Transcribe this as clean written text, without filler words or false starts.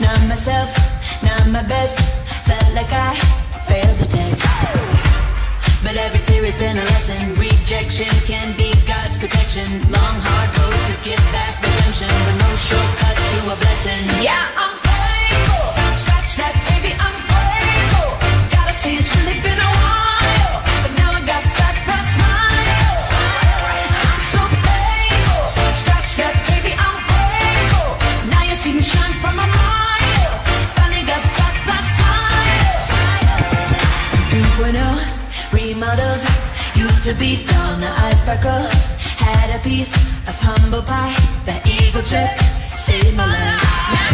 Not myself, not my best. Felt like I failed the test. But every tear has been a lesson. Rejection can be God's protection. Long hard road to get that redemption, but no shortcuts to a blessing. Yeah, I'm faithful. Scratch that, baby, I'm faithful. Gotta see it's really been a while, but now I got back that smile. I'm so faithful. Scratch that, baby, I'm faithful. Now you see me shine from a mile. Finally got back that smile. 2.0 remodeled, used to be dull, now eyes sparkle. Had a piece of humble pie, that ego trip saved my life.